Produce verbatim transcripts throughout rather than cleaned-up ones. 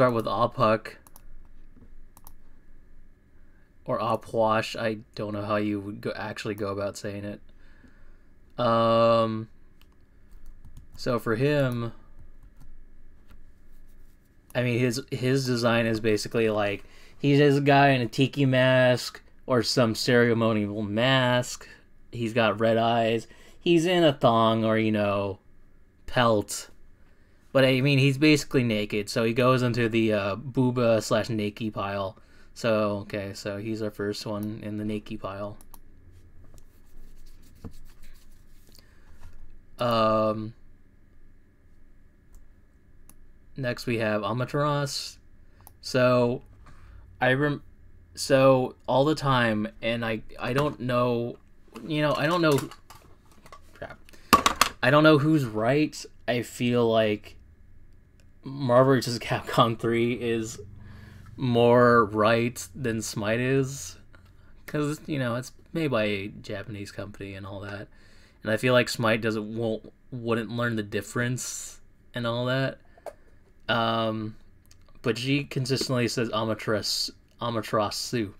start with Ah Puch or Ah Puch. I don't know how you would go, actually go about saying it. Um, so for him, I mean, his his design is basically like he's a guy in a tiki mask or some ceremonial mask. He's got red eyes. He's in a thong or, you know, pelt. But, I mean, he's basically naked, so he goes into the uh, booba slash nakey pile. So, okay, so he's our first one in the nakey pile. Um, next we have Amaterasu. So, I rem... So, all the time, and I, I don't know... You know, I don't know... Crap. I don't know who's right. I feel like Marvel versus. Capcom three is more right than Smite is, because, you know, it's made by a Japanese company and all that, and I feel like Smite doesn't won't wouldn't learn the difference and all that. Um, but she consistently says Amaterasu, Amaterasu,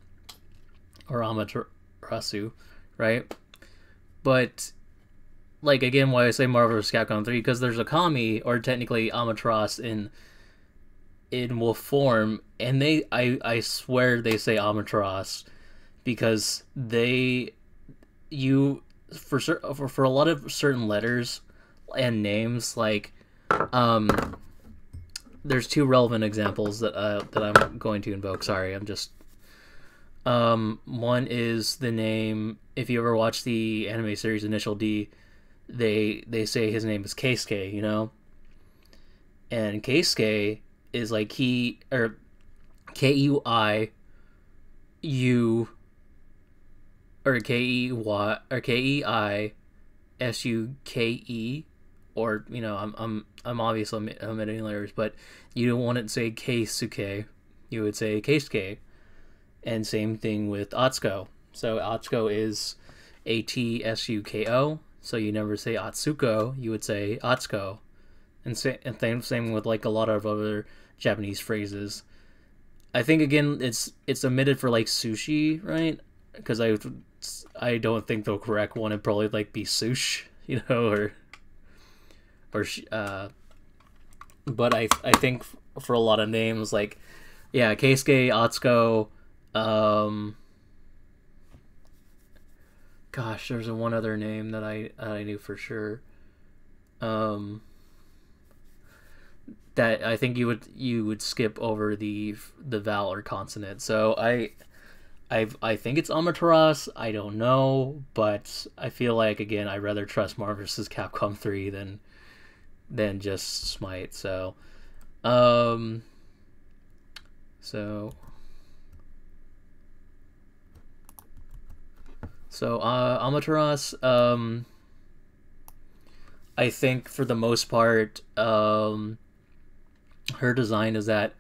or Amaterasu, right? But like, again, why I say Marvel versus. Capcom three, because there's a Kami, or technically Amaterasu, in in wolf form, and they, I, I swear they say Amaterasu, because they, you, for, for, for a lot of certain letters and names, like, um, there's two relevant examples that, uh, that I'm going to invoke, sorry, I'm just, um, one is the name, if you ever watch the anime series Initial D, they they say his name is Keisuke, you know, and Keisuke is like he, or K E I U or K E Y or K E I S U K E, or, you know, I'm I'm I'm obviously omitting letters, but you wouldn't say Keisuke, you would say Keisuke, and same thing with Atsuko. So Atsuko is A T S U K O. So you never say Atsuko, you would say Atsuko. And same same with like a lot of other Japanese phrases. I think, again, it's it's omitted for like sushi, right? Because I I don't think the correct one would probably like be sush, you know, or or uh. But I I think for a lot of names, like, yeah, Keisuke, Atsuko, um. Gosh, there's a one other name that I that I knew for sure. Um, that I think you would you would skip over the the vowel or consonant. So I, I I think it's Amaterasu. I don't know, but I feel like, again, I rather trust Marvel versus. Capcom three than than just Smite. So, um, so. So, uh, Amaterasu, um, I think for the most part, um, her design is that,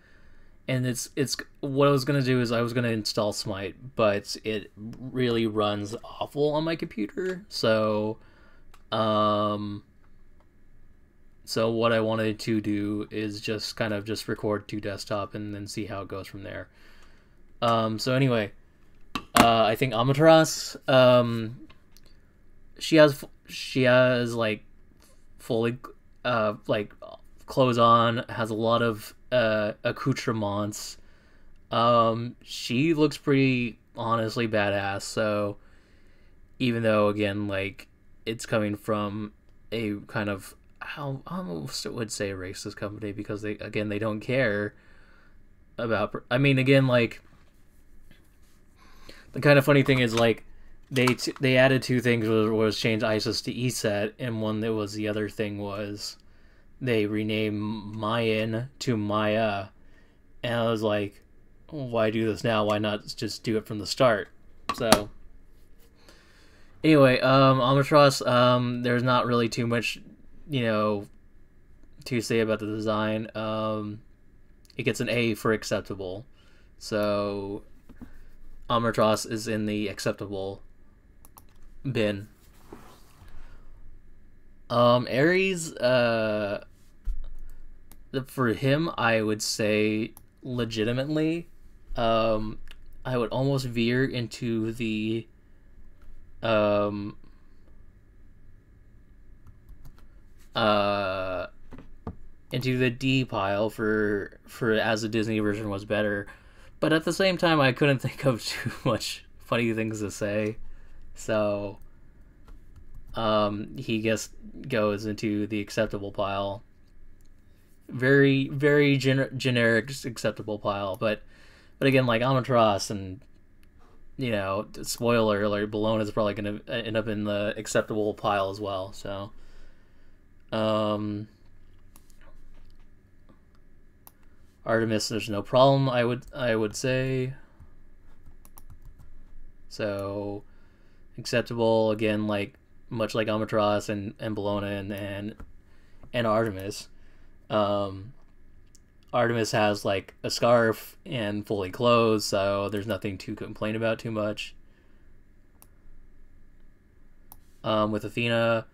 and it's, it's, what I was going to do is I was going to install Smite, but it really runs awful on my computer, so, um, so what I wanted to do is just kind of just record to desktop and then see how it goes from there. Um, so anyway. Uh, I think Amaterasu, um, she has, she has, like, fully, uh, like, clothes on, has a lot of, uh, accoutrements. Um, she looks pretty, honestly, badass, so, even though, again, like, it's coming from a kind of, I almost would say racist company, because they, again, they don't care about, I mean, again, like, the kind of funny thing is, like, they t they added two things, was, was change ISIS to ESET, and one that was the other thing was they renamed Mayan to Maya, and I was like, why do this now? Why not just do it from the start? So, anyway, um, Amaterasu, um, there's not really too much, you know, to say about the design. Um, it gets an A for acceptable, so... Amaterasu is in the acceptable bin. Um, Aries, uh, for him, I would say legitimately, um, I would almost veer into the, um, uh, into the D pile for for as the Disney version was better, but at the same time, I couldn't think of too much funny things to say, so um, he just goes into the acceptable pile. Very, very gener generic acceptable pile, but but again, like Amaterasu and, you know, spoiler alert, Bellona is probably going to end up in the acceptable pile as well. So, um, Artemis, there's no problem. I would I would say so acceptable again, like much like Amaterasu and and Bellona and and, and Artemis. Um, Artemis has like a scarf and fully clothed, so there's nothing to complain about too much. Um, with Athena,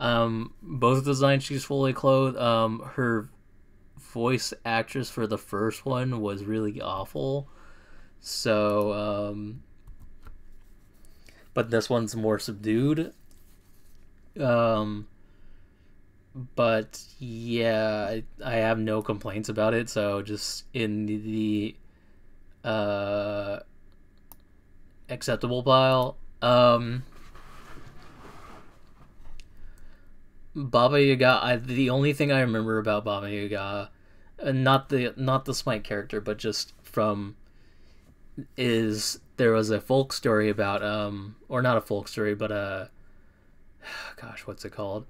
um, both of the designs she's fully clothed. Um, her voice actress for the first one was really awful, so um, but this one's more subdued. Um. But yeah, I, I have no complaints about it. So just in the uh, acceptable pile, um, Baba Yaga. I, the only thing I remember about Baba Yaga, and not the not the Smite character, but just from, is there was a folk story about um or not a folk story, but a, gosh, what's it called?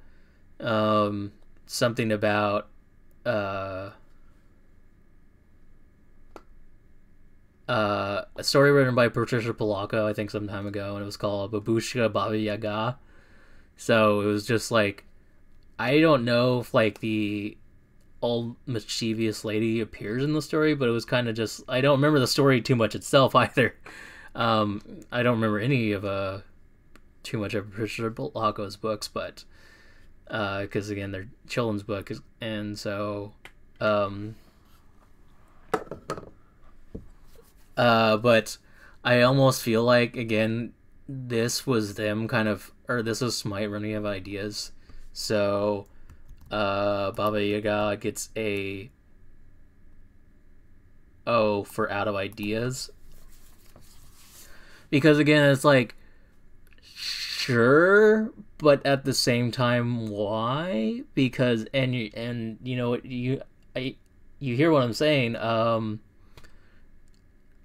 Um, something about, uh, uh, a story written by Patricia Polacco, I think some time ago, and it was called Babushka Baba Yaga. So it was just like, I don't know if like the old mischievous lady appears in the story, but it was kind of just, I don't remember the story too much itself either. Um, I don't remember any of, uh, too much of Patricia Polacco's books, but because uh, again, they're children's book, and so, um, uh, but I almost feel like again, this was them kind of, or this was Smite running out of ideas, so uh, Baba Yaga gets a O for out of ideas, because again, it's like, sure, but at the same time, why? Because and you and you know you I you hear what I'm saying. Um,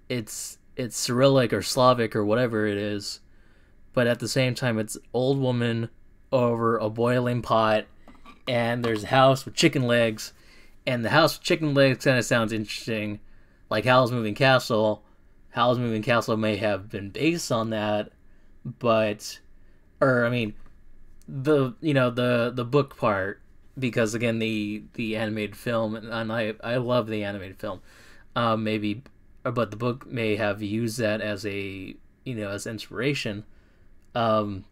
it's it's Cyrillic or Slavic or whatever it is, but at the same time, it's old woman over a boiling pot, and there's a house with chicken legs, and the house with chicken legs kind of sounds interesting, like Howl's Moving Castle. Howl's Moving Castle may have been based on that, but. Or I mean, the you know the the book part, because again the the animated film, and I I love the animated film, um, maybe, but the book may have used that as a you know as inspiration. Um,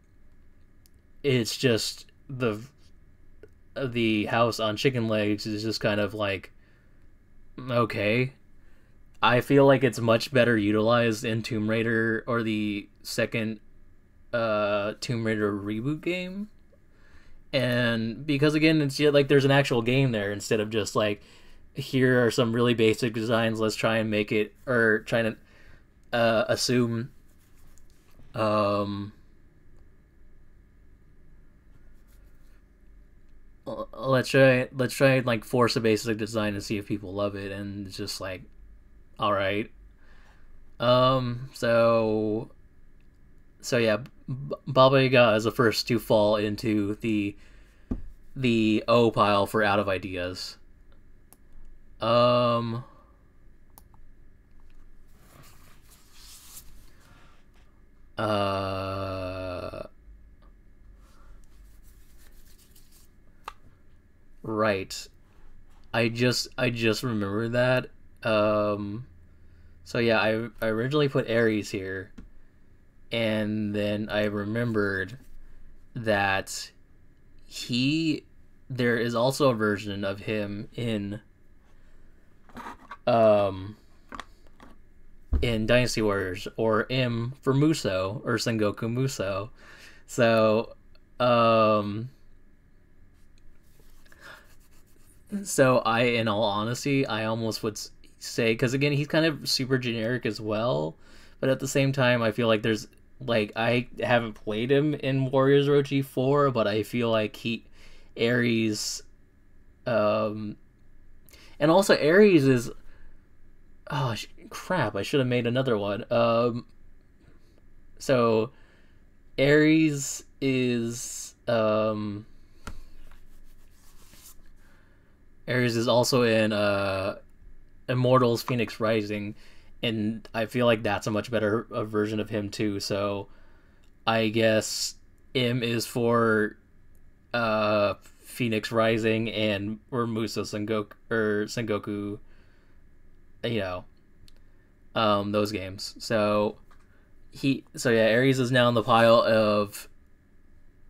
it's just the the house on chicken legs is just kind of like, okay, I feel like it's much better utilized in Tomb Raider or the second. Uh, Tomb Raider reboot game, and because again it's like there's an actual game there instead of just like here are some really basic designs, let's try and make it or try to uh, assume um, let's try let's try and like force a basic design and see if people love it, and it's just like, all right, um so So yeah, Baba Yaga is the first to fall into the the O pile for out of ideas. Um, uh, right. I just I just remember that. Um, so yeah, I I originally put Aries here. And then I remembered that he, there is also a version of him in um, in Dynasty Warriors, or M for Muso, or Sengoku Muso. So, um, so I, in all honesty, I almost would say, because again, he's kind of super generic as well, but at the same time, I feel like there's, like, I haven't played him in Warriors Orochi four, but I feel like he, Ares, um, and also Ares is, oh, sh crap, I should have made another one. Um, so, Ares is, um, Ares is also in, uh, Immortals Fenyx Rising, and I feel like that's a much better uh, version of him too. So I guess M is for uh, Fenyx Rising, and or Muso Sengoku or Sengoku, you know, um, those games. So he, so yeah, Ares is now in the pile of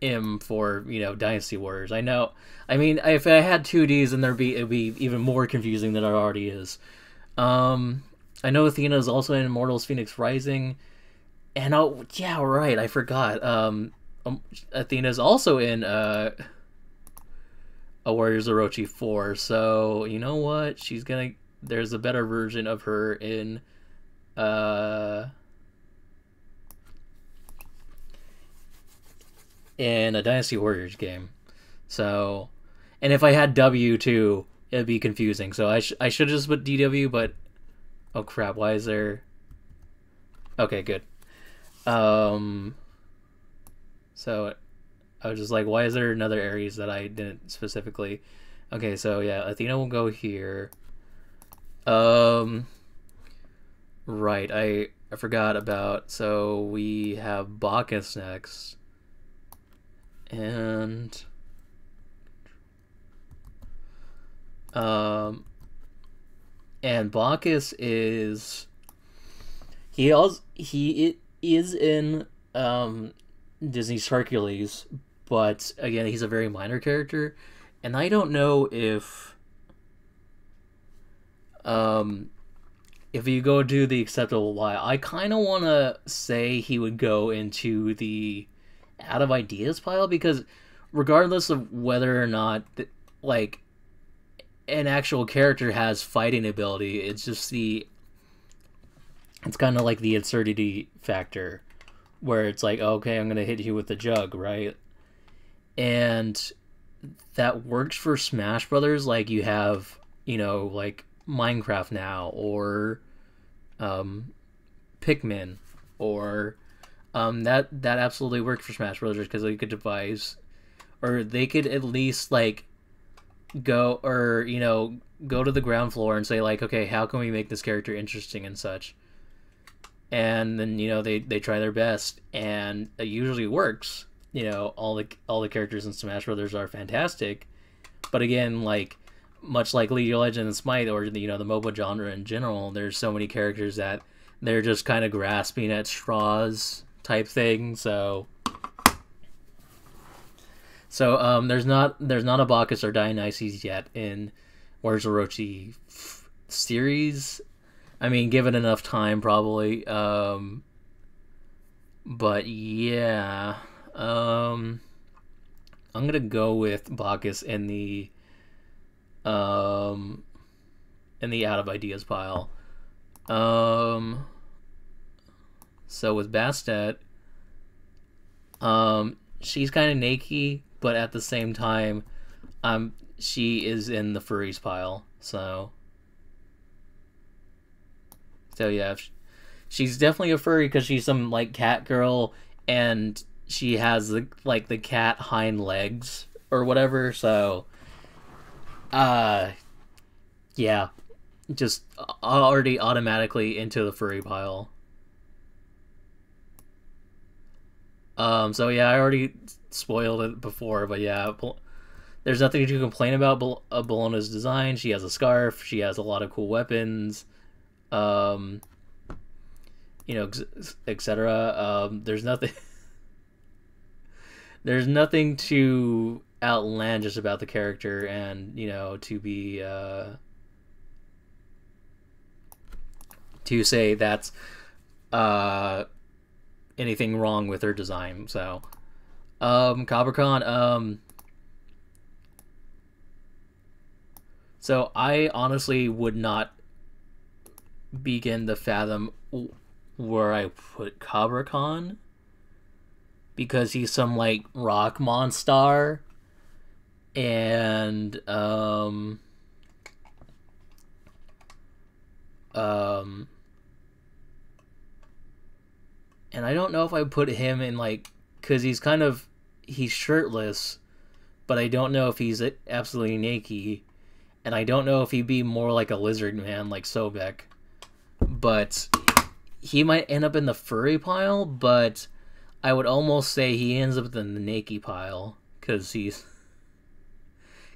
M for, you know, Dynasty Warriors. I know. I mean, if I had two Ds, then there'd be it'd be even more confusing than it already is. Um. I know Athena is also in Immortals Fenyx Rising, and oh yeah, right, I forgot. Um, um Athena is also in uh, a Warriors Orochi four, so you know what? She's gonna. There's a better version of her in, uh, in a Dynasty Warriors game. So, and if I had W too, it'd be confusing. So I sh I should just put D W, but. Oh crap, why is there... Okay, good. Um, so, I was just like, why is there another Ares that I didn't specifically... Okay, so yeah, Athena will go here. Um, right, I, I forgot about... So, we have Bacchus next. And... Um... And Bacchus is he also he is in um, Disney's Hercules, but again he's a very minor character, and I don't know if um, if you go do the acceptable lie, I kind of want to say he would go into the out of ideas pile, because regardless of whether or not th like. an actual character has fighting ability, it's just the it's kind of like the absurdity factor where it's like, okay, I'm gonna hit you with the jug, right? And that works for Smash Brothers, like you have, you know, like Minecraft now, or um Pikmin, or um that that absolutely worked for Smash Brothers, because they could devise, or they could at least like go, or you know, go to the ground floor and say like, okay, how can we make this character interesting and such, and then, you know, they they try their best, and it usually works. You know, all the all the characters in Smash Brothers are fantastic, but again, like much like League of Legends and Smite, or the, you know, the MOBA genre in general, there's so many characters that they're just kind of grasping at straws type thing. So So um, there's not there's not a Bacchus or Dionysus yet in Warriors Orochi series. I mean, given enough time, probably. Um, but yeah, um, I'm gonna go with Bacchus in the um, in the out of ideas pile. Um, so with Bastet, um, she's kind of naked. But at the same time, um, she is in the furries pile, so... So yeah, she, she's definitely a furry, because she's some, like, cat girl, and she has, the, like, the cat hind legs, or whatever, so... Uh... Yeah. Just already automatically into the furry pile. Um, so yeah, I already... spoiled it before, but yeah, there's nothing to complain about Bellona's design. She has a scarf, she has a lot of cool weapons, um you know, etc. Um there's nothing there's nothing too outlandish about the character, and you know, to be uh to say that's uh, anything wrong with her design. So, um, Cabrakan, um, so I honestly would not begin to fathom where I put Cabrakan, because he's some like rock monster, and um um and I don't know if I put him in like, because he's kind of, he's shirtless, but I don't know if he's absolutely naked, and I don't know if he'd be more like a lizard man like Sobek, but he might end up in the furry pile, but I would almost say he ends up in the naked pile, because he's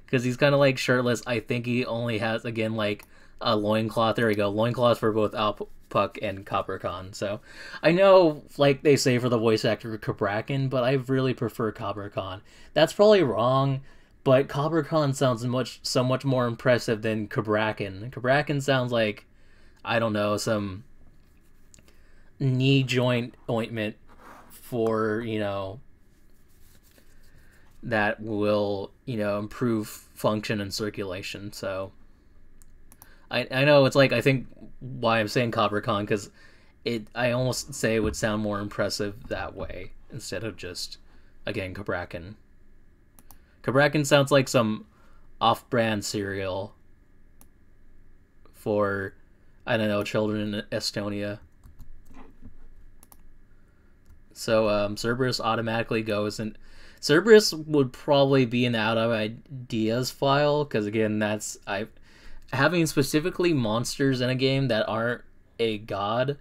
because he's kind of like shirtless. I think he only has, again, like a loincloth. There we go. Loincloth for both Ah Puch and Cabrakan. So I know, like they say for the voice actor, Cabrakan, but I really prefer Cabrakan. That's probably wrong, but Cabrakan sounds much so much more impressive than Cabrakan. Cabrakan sounds like, I don't know, some knee joint ointment for, you know, that will, you know, improve function and circulation. So I I know it's like, I think why I'm saying Cabrakan, because it I almost say it would sound more impressive that way instead of just, again, Cabrakan. Cabrakan sounds like some off-brand cereal for, I don't know, children in Estonia. So um, Cerberus automatically goes and. Cerberus would probably be an out of ideas file, because again, that's I having specifically monsters in a game that aren't a god.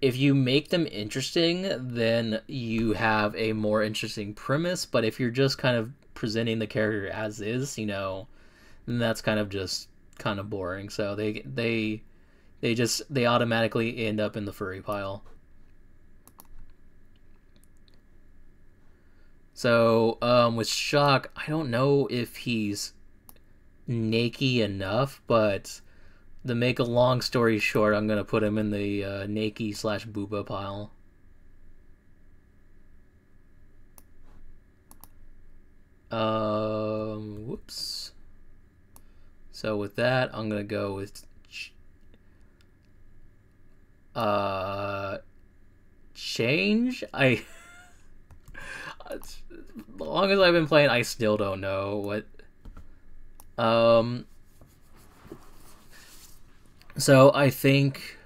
If you make them interesting, then you have a more interesting premise. But if you're just kind of presenting the character as is, you know, then that's kind of just kind of boring. So they they they just they automatically end up in the furry pile. So, um, with Shock, I don't know if he's naked enough, but to make a long story short, I'm going to put him in the uh, naked slash booba pile. Um, whoops. So with that, I'm going to go with Ch uh, change. I... As long as I've been playing, I still don't know what. Um. So I think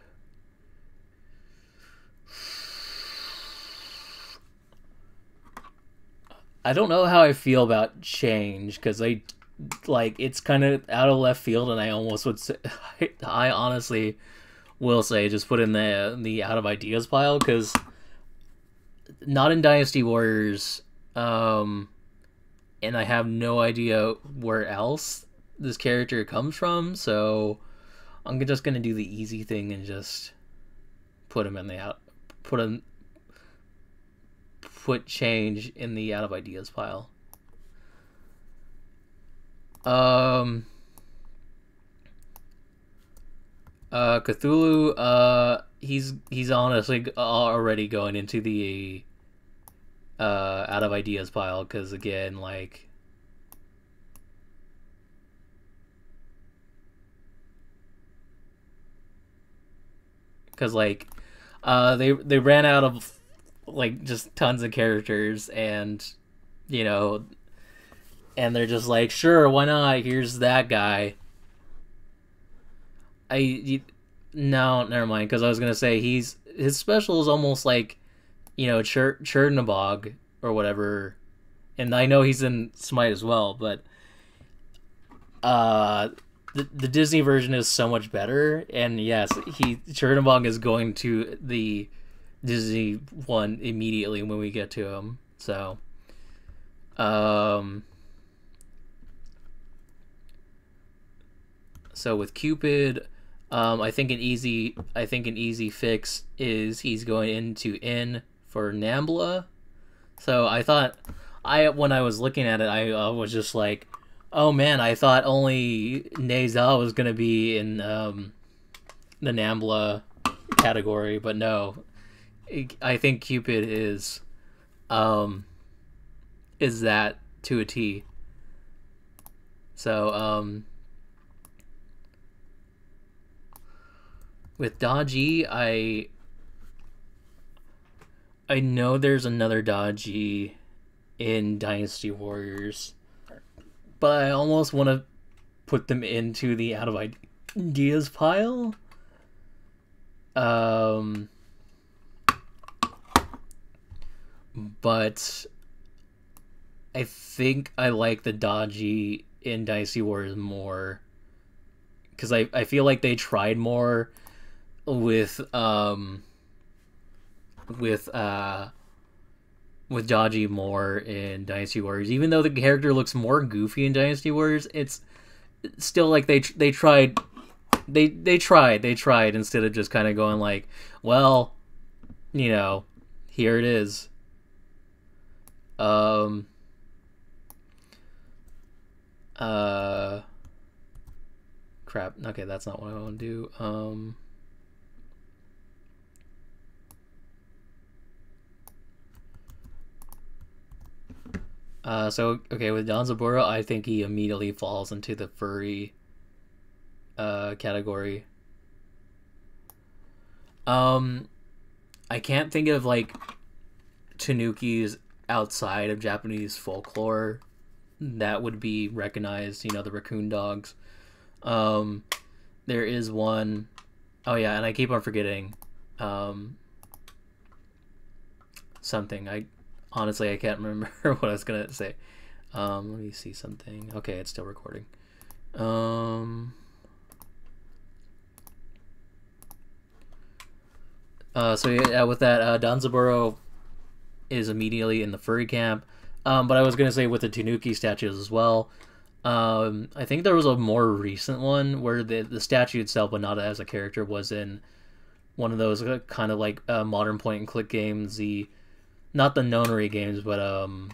I don't know how I feel about change, because I like it's kind of out of left field, and I almost would say I, I honestly will say just put in the the out of ideas pile, because. Not in Dynasty Warriors, um, and I have no idea where else this character comes from, so I'm just gonna do the easy thing and just put him in the out, put him, put change in the out of ideas pile. Um, uh, Cthulhu, uh. He's he's honestly already going into the uh, out of ideas pile, because again, like because like uh, they they ran out of like just tons of characters, and you know, and they're just like, sure, why not? Here's that guy. I. You, No, never mind. Because I was gonna say he's his special is almost like, you know, Cher Chernabog or whatever, and I know he's in Smite as well. But uh, the the Disney version is so much better. And yes, he Chernabog is going to the Disney one immediately when we get to him. So, um, so with Cupid. Um, I think an easy, I think an easy fix is he's going into N for Nambla. So I thought, I when I was looking at it, I uh, was just like, oh man, I thought only Nezha was gonna be in um, the Nambla category, but no, I think Cupid is, um, is that to a T. So, um, with Dodgy, I, I know there's another Dodgy in Dynasty Warriors, but I almost want to put them into the out of ideas pile. Um, but I think I like the Dodgy in Dynasty Warriors more, because I, I feel like they tried more with, um, with, uh, with Dodgy more in Dynasty Warriors. Even though the character looks more goofy in Dynasty Warriors, it's still like they, they tried... They they tried, they tried, instead of just kind of going like, well, you know, here it is. Um, uh, crap, okay, that's not what I want to do. Um, uh, so, okay, with Don Zaburo, I think he immediately falls into the furry Uh, category. Um, I can't think of like Tanukis outside of Japanese folklore that would be recognized. You know, the raccoon dogs. Um, there is one. Oh yeah, and I keep on forgetting um, something. I honestly I can't remember what I was gonna say. Um, let me see something. Okay, it's still recording. Um. Uh, so yeah, with that, uh, Don Zaburo is immediately in the furry camp. Um, but I was going to say with the Tanuki statues as well. Um, I think there was a more recent one where the, the statue itself, but not as a character, was in one of those kind of like uh, modern point-and-click games. The not the Nonary games, but um,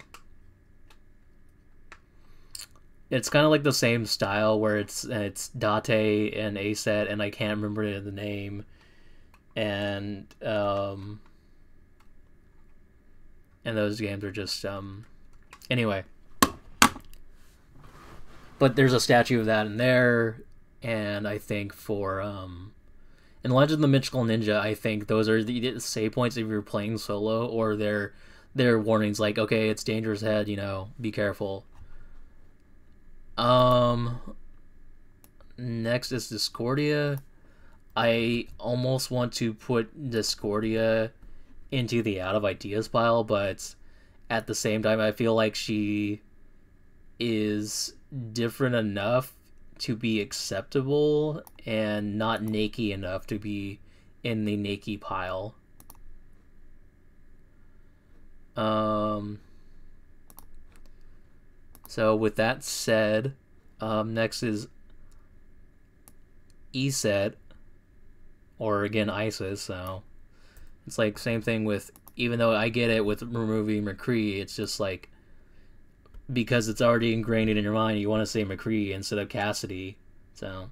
it's kind of like the same style where it's it's Date and ESET, and I can't remember the name. And um and those games are just um anyway, but there's a statue of that in there. And I think for um in Legend of the Mythical Ninja, I think those are the save points if you're playing solo, or they're they're warnings like, okay, it's dangerous ahead, you know, be careful. Um next is Discordia. I almost want to put Discordia into the out of ideas pile, but at the same time, I feel like she is different enough to be acceptable and not nakey enough to be in the nakey pile. Um, so with that said, um, next is E SET. Or again, ISIS, so it's like same thing with, even though I get it with removing McCree, it's just like, because it's already ingrained in your mind, you want to say McCree instead of Cassidy. So,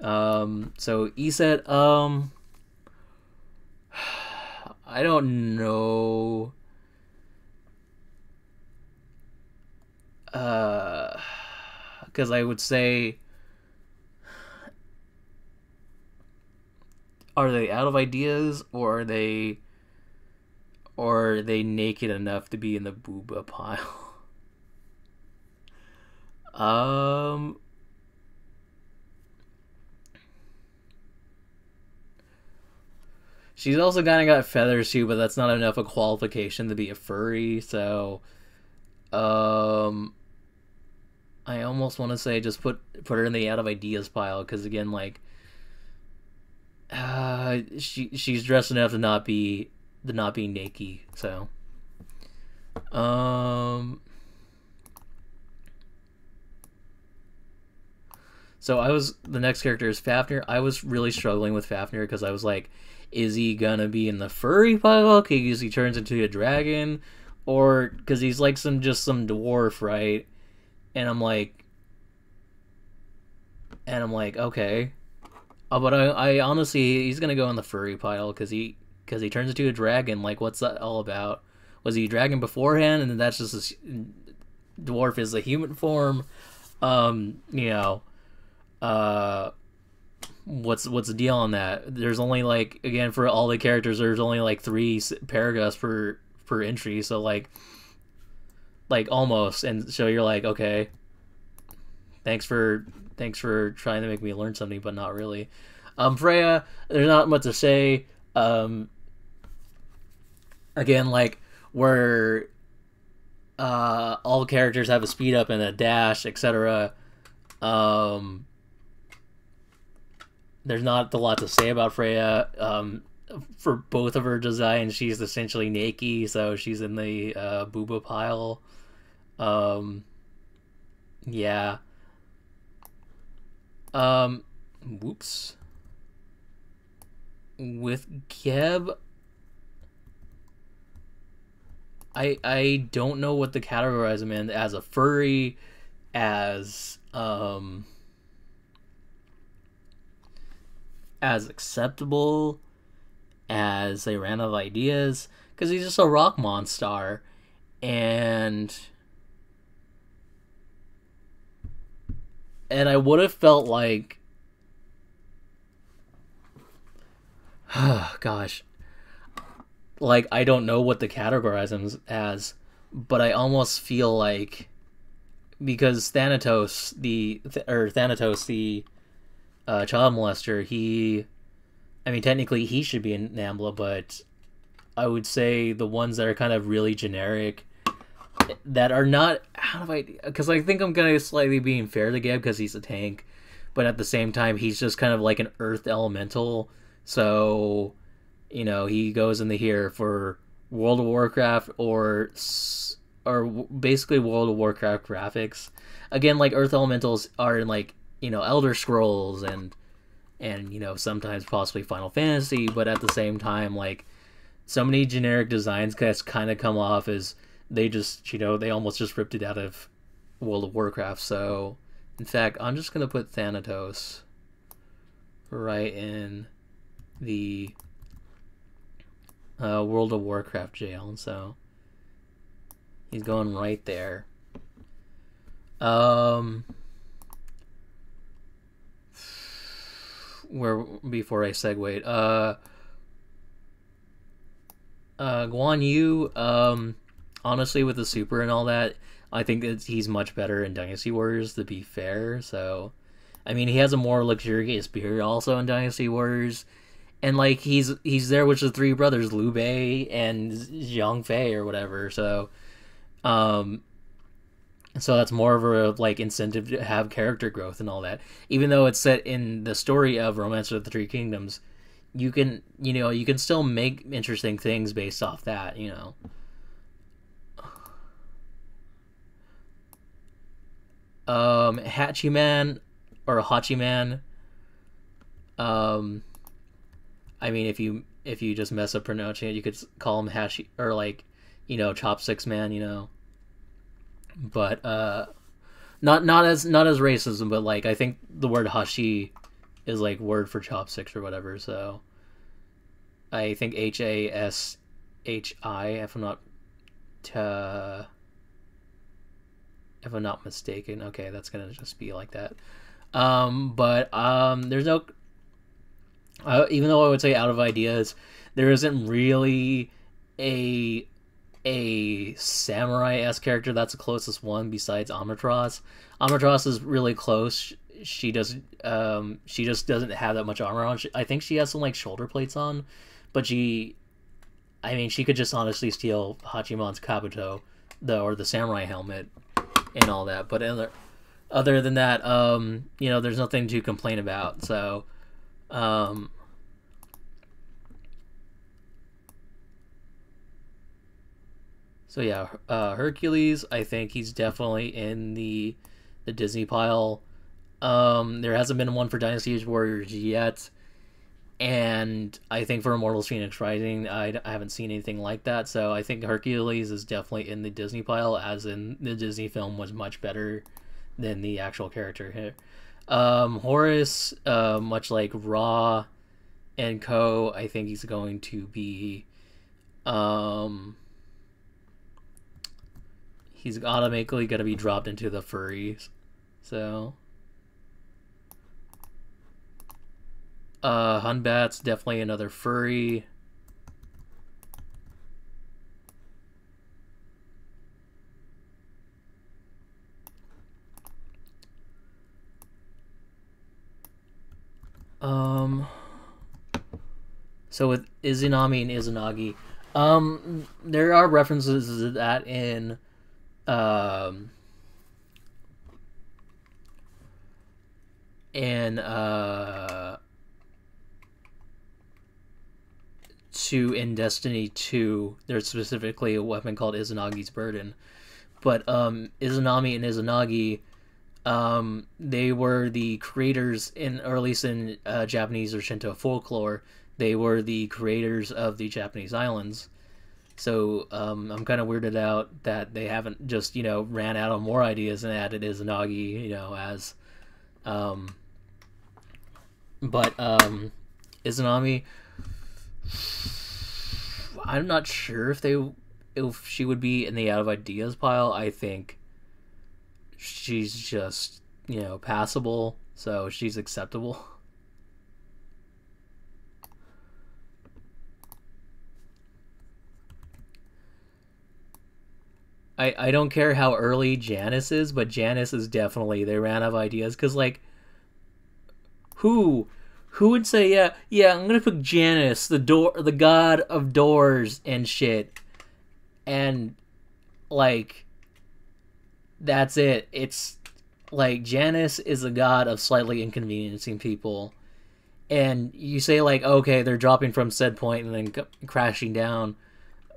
um, so E SET, um, I don't know. Uh, because I would say, are they out of ideas, or are they, or are they naked enough to be in the booba pile? um, she's also kind of got feathers too, but that's not enough a qualification to be a furry. So, um, I almost want to say just put put her in the out of ideas pile, because again, like, Uh, she she's dressed enough to not be to not be naked. So, um, so I was the next character is Fafnir. I was really struggling with Fafnir because I was like, is he gonna be in the furry pile because he turns into a dragon, or because he's like some just some dwarf, right? And I'm like, and I'm like, okay. Oh, but I, I honestly, he's gonna go in the furry pile because he, because he turns into a dragon. Like, what's that all about? Was he a dragon beforehand, and then that's just a, dwarf is the human form? Um, you know, uh, what's what's the deal on that? There's only like again for all the characters, there's only like three paragraphs per per entry. So like, like almost, and so you're like, okay, thanks for. Thanks for trying to make me learn something, but not really. Um, Freya, there's not much to say. Um, again, like, where uh, all characters have a speed up and a dash, et cetera. Um, there's not a lot to say about Freya. Um, for both of her designs, she's essentially naked, so she's in the uh, booba pile. Um, yeah. Um, whoops. With Geb, I I don't know what to categorize him in, as a furry, as um, as acceptable, as they ran out of ideas, because he's just a rock monster, and. And I would have felt like, oh, gosh, like I don't know what to categorize him as, but I almost feel like, because Thanatos, the th or Thanatos, the uh, child molester, he, I mean, technically he should be in Nambla, but I would say the ones that are kind of really generic. That are not out of idea, because I think I'm gonna slightly being fair to Geb because he's a tank, but at the same time he's just kind of like an earth elemental, so you know he goes into here for World of Warcraft or or basically World of Warcraft graphics. Again, like earth elementals are in like you know Elder Scrolls and and you know sometimes possibly Final Fantasy, but at the same time like so many generic designs that's kind of come off as they just, you know, they almost just ripped it out of World of Warcraft. So, in fact, I'm just going to put Thanatos right in the uh, World of Warcraft jail. So, he's going right there. Um, where, before I segued, uh, uh, Guan Yu, um, honestly, with the super and all that, I think that he's much better in Dynasty Warriors, to be fair. So, I mean, he has a more luxurious beard also in Dynasty Warriors. And, like, he's he's there with the three brothers, Liu Bei and Zhang Fei or whatever. So, um, so that's more of a, like, incentive to have character growth and all that. Even though it's set in the story of Romance of the Three Kingdoms, you can, you know, you can still make interesting things based off that, you know. Um, Hachiman, or Hachiman, um, I mean, if you, if you just mess up pronouncing it, you could call him Hachi, or like, you know, Chopsticks Man, you know, but, uh, not, not as, not as racism, but like, I think the word Hashi is like word for chopsticks or whatever, so, I think H A S H I, if I'm not, uh, if I'm not mistaken. Okay, that's gonna just be like that. Um, but um, there's no... Uh, even though I would say out of ideas, there isn't really a a samurai-esque character. That's the closest one besides Amaterasu. Amaterasu is really close. She does. Um, she just doesn't have that much armor on. She, I think she has some like shoulder plates on, but she... I mean, she could just honestly steal Hachiman's Kabuto, the, or the samurai helmet, and all that, but other other than that, um you know, there's nothing to complain about. So um so yeah, uh Hercules, I think he's definitely in the the Disney pile. Um there hasn't been one for Dynasty Warriors yet, and I think for Immortals Fenyx Rising, I, I haven't seen anything like that, so I think Hercules is definitely in the Disney pile, as in the Disney film was much better than the actual character here. Um, Horus, uh, much like Ra and co, I think he's going to be... Um, he's automatically going to be dropped into the furries. So... Uh, Hunbat's definitely another furry. Um, so with Izanami and Izanagi, um, there are references to that in, um, in, uh, to in Destiny two, there's specifically a weapon called Izanagi's Burden, but, um, Izanami and Izanagi, um they were the creators in, or at least in uh, Japanese or Shinto folklore, they were the creators of the Japanese islands. So um I'm kind of weirded out that they haven't just, you know, ran out of more ideas and added Izanagi, you know, as um but um Izanami, I'm not sure if they if she would be in the out of ideas pile. I think she's just, you know, passable, so she's acceptable. I I don't care how early Janice is, but Janice is definitely, they ran out of ideas, because, like, who who would say, yeah, yeah, I'm gonna pick Janice, the door, the god of doors and shit, and, like, that's it. It's like Janus is the god of slightly inconveniencing people, and you say, like, okay, they're dropping from said point and then crashing down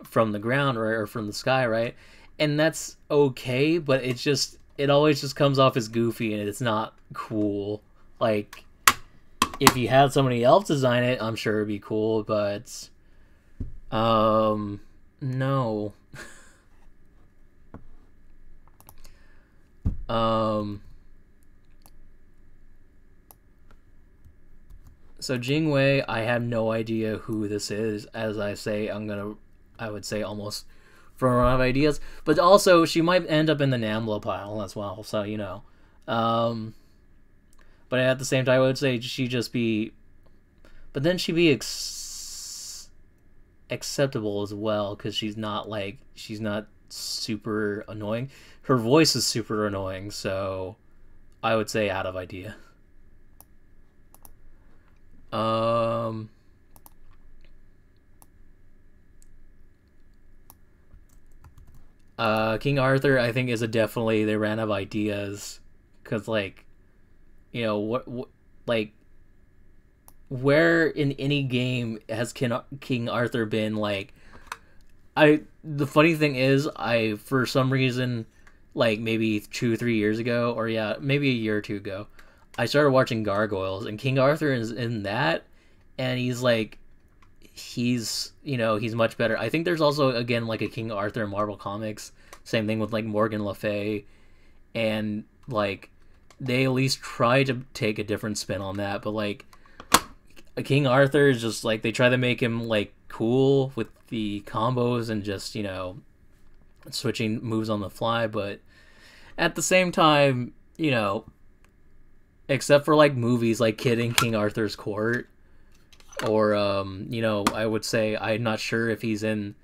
from the ground, right, or from the sky, right? And that's okay, but it's just, it always just comes off as goofy and it's not cool. Like, if you had somebody else design it, I'm sure it'd be cool, but um no. Um, so Jingwei, I have no idea who this is. As I say, I'm gonna, I would say almost from a lot of ideas, but also she might end up in the Nambla pile as well. So, you know, um, but at the same time, I would say she just be, but then she be ex acceptable as well. 'Cause she's not like, she's not super annoying. Her voice is super annoying, so I would say out of idea. Um, uh, King Arthur, I think, is a definitely, they ran out of ideas, because, like, you know, what, what, like, where in any game has King, King Arthur been, like, I, the funny thing is, I, for some reason, like, maybe two, three years ago, or yeah, maybe a year or two ago, I started watching Gargoyles, and King Arthur is in that, and he's, like, he's, you know, he's much better. I think there's also, again, like, a King Arthur in Marvel Comics, same thing with, like, Morgan Le Fay, and, like, they at least try to take a different spin on that, but, like, King Arthur is just, like, they try to make him, like, cool with the combos and just, you know, switching moves on the fly, but at the same time, you know, except for, like, movies like Kid in King Arthur's Court, or, um, you know, I would say I'm not sure if he's in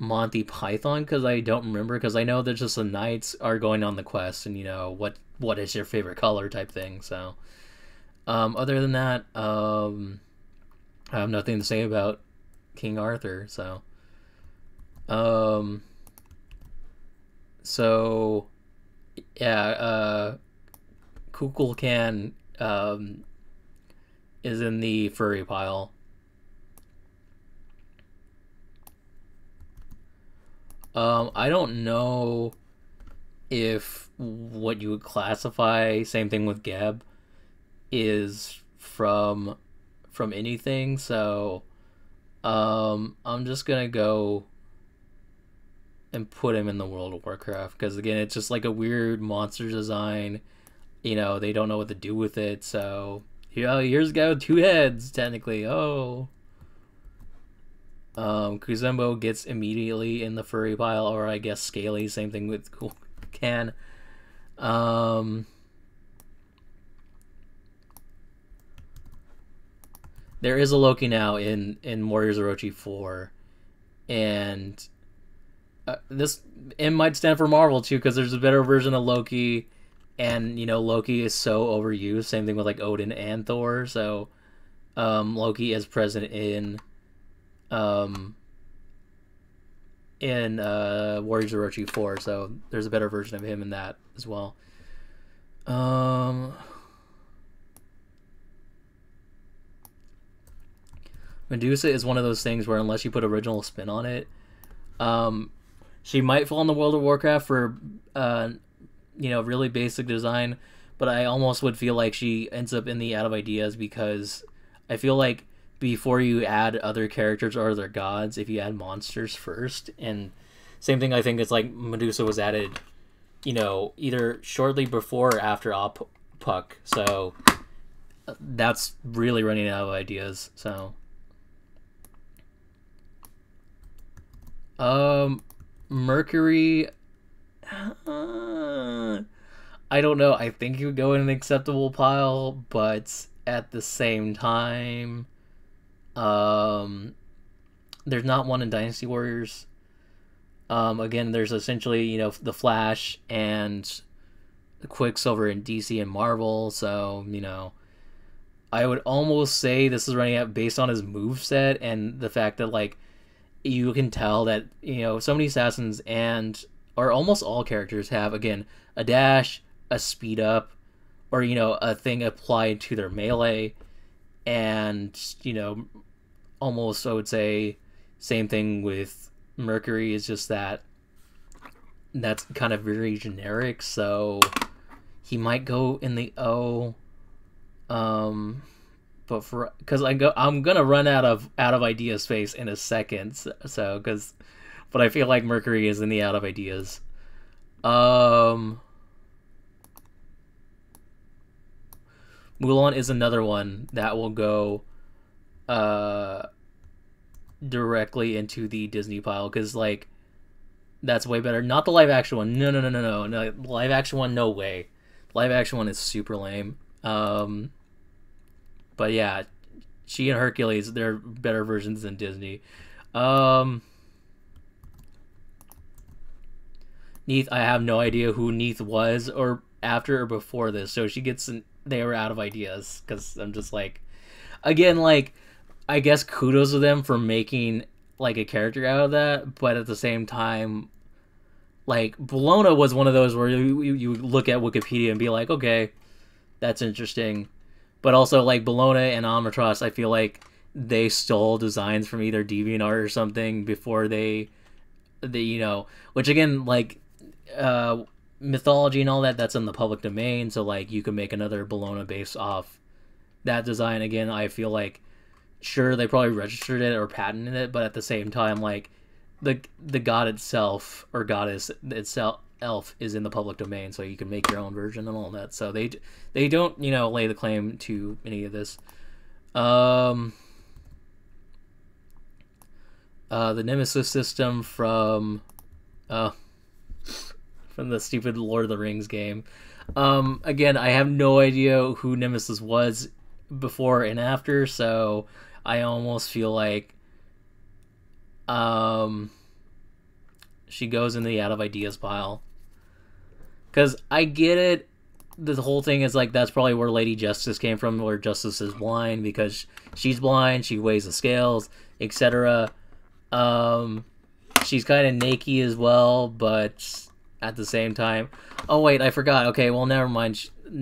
Monty Python, because I don't remember, because I know there's just the knights are going on the quest, and, you know, what what is your favorite color type thing, so... Um, other than that, um, I have nothing to say about King Arthur, so, um, so, yeah, uh, Kukulkan, um, is in the furry pile. Um, I don't know if what you would classify, same thing with Geb, is from from anything, so um I'm just gonna go and put him in the World of Warcraft, because, again, it's just like a weird monster design. you know, they don't know what to do with it. So, you know, here's a guy with two heads, technically. Oh. Um, Kuzembo gets immediately in the furry pile, or I guess Scaly, same thing with Can. Um, there is a Loki now in, in Warriors Orochi four, and uh, this M might stand for Marvel too, because there's a better version of Loki, and, you know, Loki is so overused, same thing with like Odin and Thor, so um, Loki is present in... um in uh Warriors Orochi four, so there's a better version of him in that as well. um Medusa is one of those things where unless you put original spin on it, um she might fall in the World of Warcraft for uh you know, really basic design, but I almost would feel like she ends up in the out of ideas, because I feel like before you add other characters or other gods, if you add monsters first, and same thing, I think it's like Medusa was added, you know, either shortly before or after Ah Puch, so that's really running out of ideas. So, um, Mercury, uh, I don't know. I think he would go in an acceptable pile, but at the same time, um there's not one in Dynasty Warriors. Um again, there's essentially, you know, the Flash and the Quicksilver in D C and Marvel, so, you know, I would almost say this is running out based on his moveset and the fact that, like, you can tell that, you know, so many assassins and or almost all characters have, again, a dash, a speed up, or, you know, a thing applied to their melee. And, you know, almost I would say same thing with Mercury, is just that that's kind of very generic, so he might go in the O. Um, but for because I go, I'm gonna run out of out of idea space in a second, so because, but I feel like Mercury is in the out of ideas. Um. Mulan is another one that will go uh, directly into the Disney pile, because, like, that's way better. Not the live-action one. No, no, no, no, no. no live-action one, no way. Live-action one is super lame. Um, but, yeah, she and Hercules, they're better versions than Disney. Um, Neith, I have no idea who Neith was or after or before this, so she gets an... they were out of ideas, because I'm just like, again, like, I guess kudos to them for making, like, a character out of that, but at the same time, like, Bellona was one of those where you, you look at Wikipedia and be like, okay, that's interesting, but also, like, Bellona and Amaterasu, I feel like they stole designs from either DeviantArt or something before they, the you know, which, again, like, uh... mythology and all that, that's in the public domain, so, like, you can make another Bellona based off that design. Again, I feel like, sure, they probably registered it or patented it, but at the same time, like, the the god itself or goddess itself elf is in the public domain, so you can make your own version and all that, so they they don't, you know, lay the claim to any of this. Um uh the Nemesis system from uh from the stupid Lord of the Rings game. Um, again, I have no idea who Nemesis was before and after, so I almost feel like um, she goes in the out of ideas pile. Because I get it, the whole thing is like, that's probably where Lady Justice came from, where Justice is blind, because she's blind, she weighs the scales, et cetera. Um, she's kind of naked as well, but... at the same time, oh wait, I forgot. Okay, well, never mind.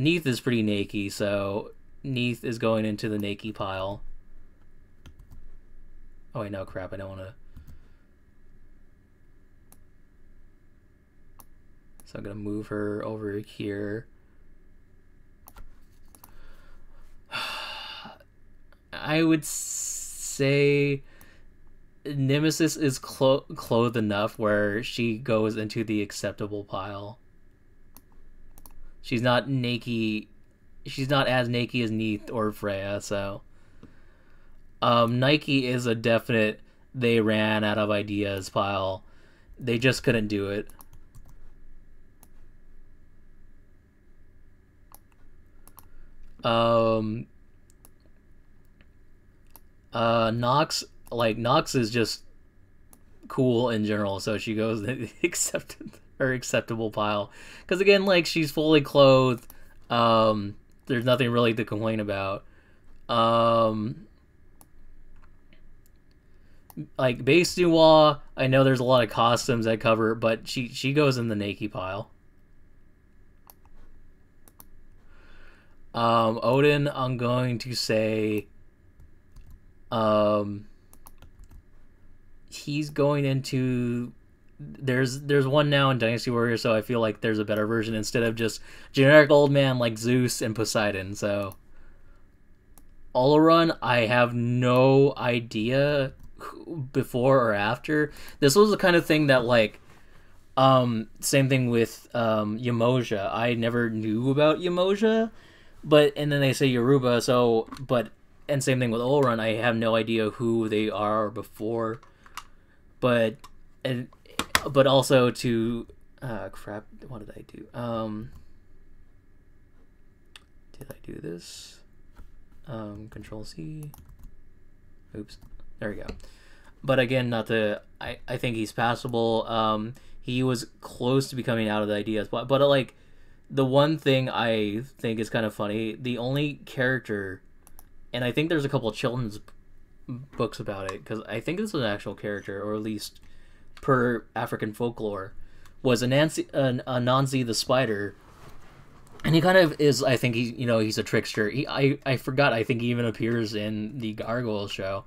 Neith is pretty nakey, so Neith is going into the nakey pile. Oh wait, no, crap, I don't want to. So I'm gonna move her over here. I would say Nemesis is clo clothed enough where she goes into the acceptable pile. She's not Nakey. She's not as Nakey as Neith or Freya, so. Um, Nike is a definite they ran out of ideas pile. They just couldn't do it. Um, uh, Nox, like, Nox is just cool in general, so she goes the accepted, her acceptable pile. Because, again, like, she's fully clothed. Um, there's nothing really to complain about. Um, like, Base Nuwa, I know there's a lot of costumes that cover, but she, she goes in the Nakey pile. Um, Odin, I'm going to say, um, he's going into, there's, there's one now in Dynasty Warriors, so I feel like there's a better version instead of just generic old man like Zeus and Poseidon, so. Olaron, I have no idea who, before or after. This was the kind of thing that, like, um, same thing with, um, Yamoja. I never knew about Yamoja. But, and then they say Yoruba, so, but, and same thing with Olaron, I have no idea who they are before, but, and, but also to, uh, crap, what did I do, um, did I do this, um, control C, oops, there we go, but again, not the, I, I think he's passable, um, he was close to becoming out of the ideas, but, but, like, the one thing I think is kind of funny, the only character, and I think there's a couple of children's books about it, because I think this was an actual character, or at least per African folklore, was Anansi, An Anansi the Spider, and he kind of is, I think he, you know, he's a trickster. He, I, I forgot, I think he even appears in the Gargoyle show,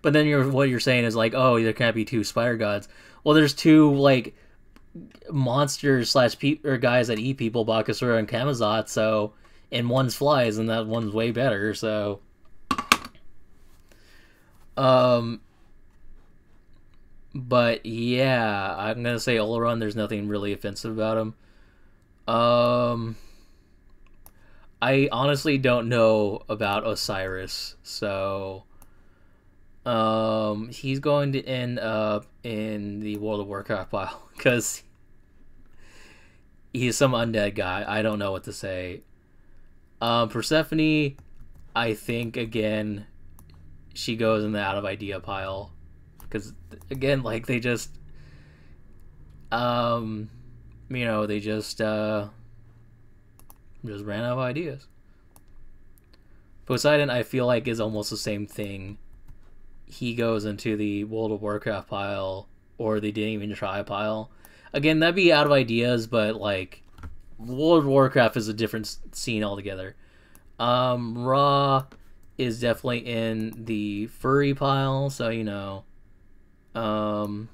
but then you're, what you're saying is like, oh, there can't be two spider gods. Well, there's two, like, monsters slash pe or guys that eat people, Bakasura and Kamazot, so, and one's flies and that one's way better, so. Um, but yeah, I'm gonna say Olaron, there's nothing really offensive about him. Um, I honestly don't know about Osiris, so. Um, he's going to end up in the World of Warcraft pile because he's some undead guy. I don't know what to say. Um, Persephone, I think, again, she goes in the out of idea pile because, again, like, they just, um, you know, they just, uh, just ran out of ideas. Poseidon, I feel like, is almost the same thing. He goes into the World of Warcraft pile, or they didn't even try pile. Again, that'd be out of ideas, but, like, World of Warcraft is a different scene altogether. Um, Ra is definitely in the furry pile, so, you know. Um,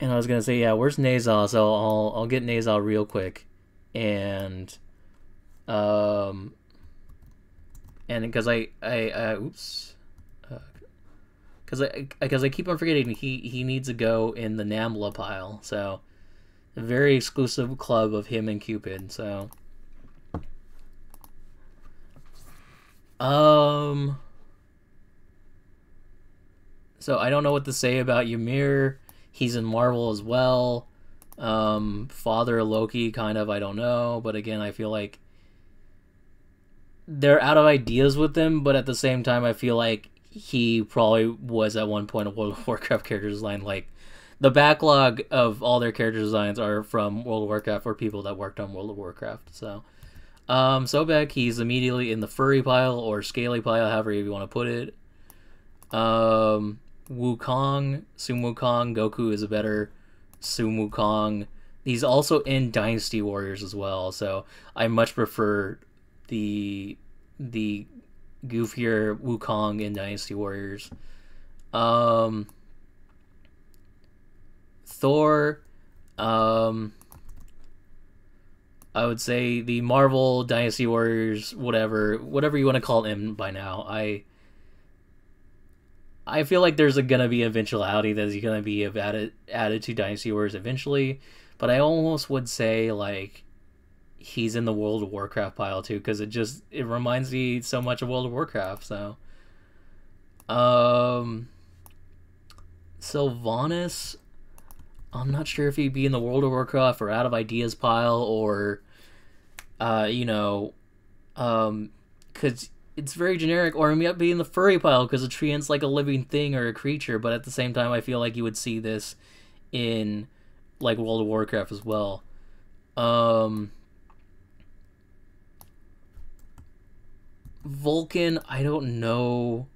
and I was gonna say, yeah, where's Nezha? So I'll, I'll get Nezha real quick. And, um, and because I, I, I, oops... Because I, because I keep on forgetting he, he needs to go in the Nambla pile, so a very exclusive club of him and Cupid, so. Um, so I don't know what to say about Ymir. He's in Marvel as well. Um, Father Loki, kind of, I don't know, but again, I feel like they're out of ideas with him, but at the same time, I feel like he probably was at one point a World of Warcraft character design. Like, the backlog of all their character designs are from World of Warcraft or people that worked on World of Warcraft. So, um, Sobek, he's immediately in the furry pile or scaly pile, however you want to put it. Um, Wukong, Sun Wukong, Goku is a better Sun Wukong. He's also in Dynasty Warriors as well, so I much prefer the the. goofier Wukong in Dynasty Warriors. Um, Thor, um, I would say the Marvel, Dynasty Warriors, whatever, whatever you want to call him by now. I I feel like there's a, gonna be eventuality that is gonna be added added to Dynasty Warriors eventually, but I almost would say, like, he's in the World of Warcraft pile too, because it just it reminds me so much of World of Warcraft. So um Sylvanas, I'm not sure if he'd be in the World of Warcraft or out of ideas pile, or uh you know um because it's very generic, or he might be in the furry pile because a treant's like a living thing or a creature, but at the same time I feel like you would see this in like World of Warcraft as well. um Vulcan, I don't know.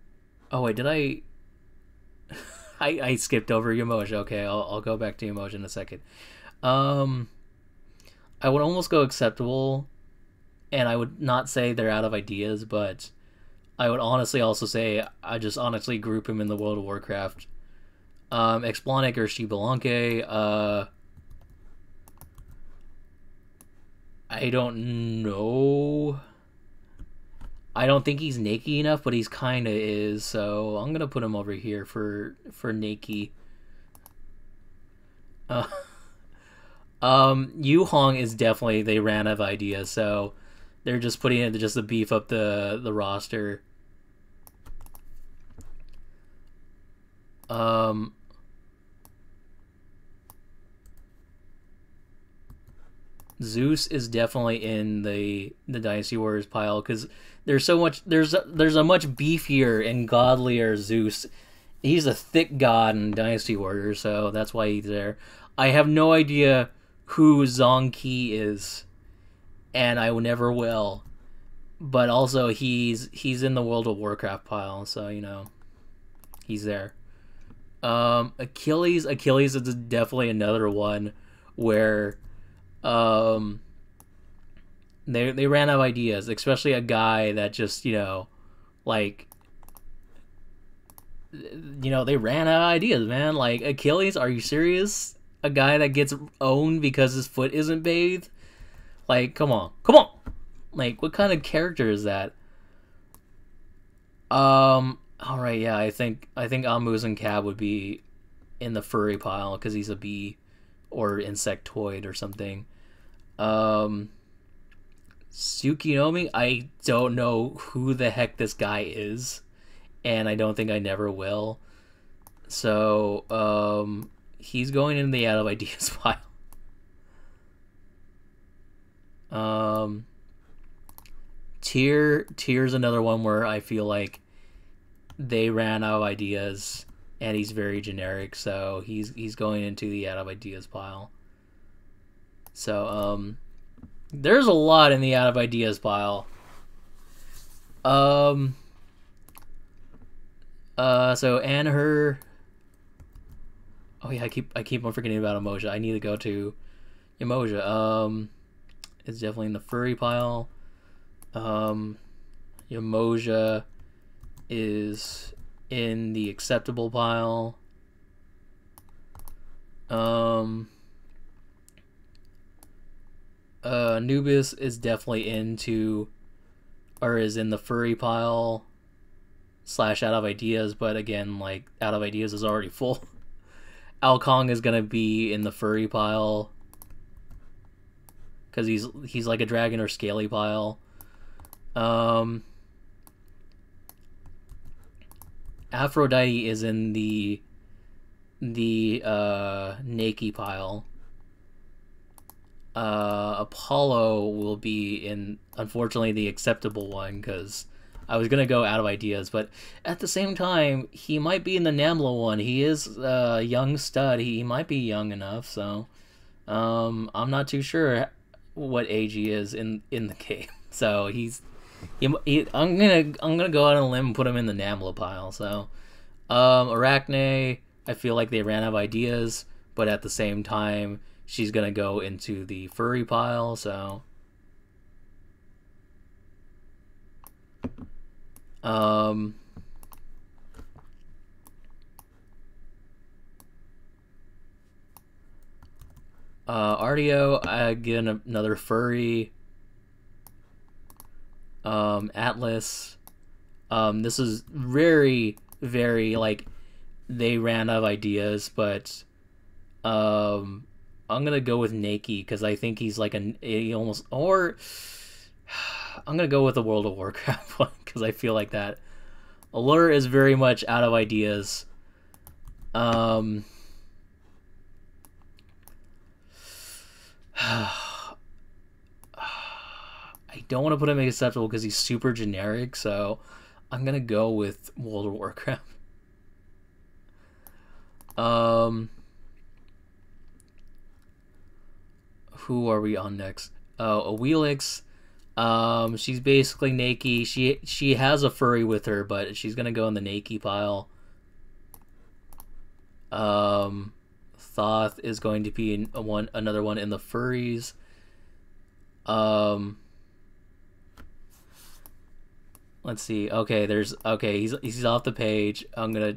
Oh wait, did I? I I skipped over Yamauja. Okay, I'll I'll go back to Yamauja in a second. Um, I would almost go acceptable, and I would not say they're out of ideas, but I would honestly also say I just honestly group him in the World of Warcraft. Um, Explonic or Shibalanke. Uh, I don't know. I don't think he's Nakey enough, but he's kind of is, so I'm going to put him over here for for Nakey. Uh, um, Yu Hong is definitely, they ran out of ideas, so they're just putting it just to beef up the, the roster. Um, Zeus is definitely in the the Dynasty Warriors pile because there's so much there's a, there's a much beefier and godlier Zeus. He's a thick god in Dynasty Warriors, so that's why he's there. I have no idea who Zongki is, and I never will. But also he's he's in the World of Warcraft pile, so you know he's there. Um, Achilles, Achilles is definitely another one where. Um, they they ran out of ideas, especially a guy that just you know, like, you know they ran out of ideas, man. Like Achilles, are you serious? A guy that gets owned because his foot isn't bathed? Like, come on, come on! Like, what kind of character is that? Um, all right, yeah, I think I think Amuz and Cab would be in the furry pile because he's a bee. Or insectoid or something. Um, Tsukinomi, I don't know who the heck this guy is, and I don't think I never will. So um, he's going in the out of ideas pile. Um, Tyr, Tyr's another one where I feel like they ran out of ideas. And he's very generic, so he's he's going into the out of ideas pile. So um, there's a lot in the out of ideas pile. Um. Uh. So and her. Oh yeah, I keep I keep on forgetting about Yamauja. I need to go to Yamauja. Um, it's definitely in the furry pile. Um, Yamauja is. In the acceptable pile. Um, uh, Anubis is definitely into, or is in the furry pile slash out of ideas, but again, like, out of ideas is already full. Alcong is gonna be in the furry pile because he's he's like a dragon or scaly pile. Um, Aphrodite is in the the uh, Nakey pile. Uh, Apollo will be in, unfortunately, the acceptable one because I was gonna go out of ideas, but at the same time he might be in the Nambla one. He is a uh, young stud. He might be young enough, so um, I'm not too sure what age he is in in the game. So he's. He, he, I'm gonna I'm gonna go out on a limb and put him in the Nambla pile. So, um, Arachne, I feel like they ran out of ideas, but at the same time, she's gonna go into the furry pile. So, um, uh, Ardeo, again another furry. Um, Atlas, um, this is very, very, like, they ran out of ideas, but, um, I'm gonna go with Naki because I think he's like a he almost or I'm gonna go with the World of Warcraft one because I feel like that Allure is very much out of ideas. Um, I don't want to put him acceptable because he's super generic, so I'm gonna go with World of Warcraft. Um, who are we on next? Oh, Awelix. Um, she's basically Naki. She she has a furry with her, but she's gonna go in the Naki pile. Um, Thoth is going to be in a one another one in the furries. Um, let's see. Okay, there's okay. He's he's off the page. I'm gonna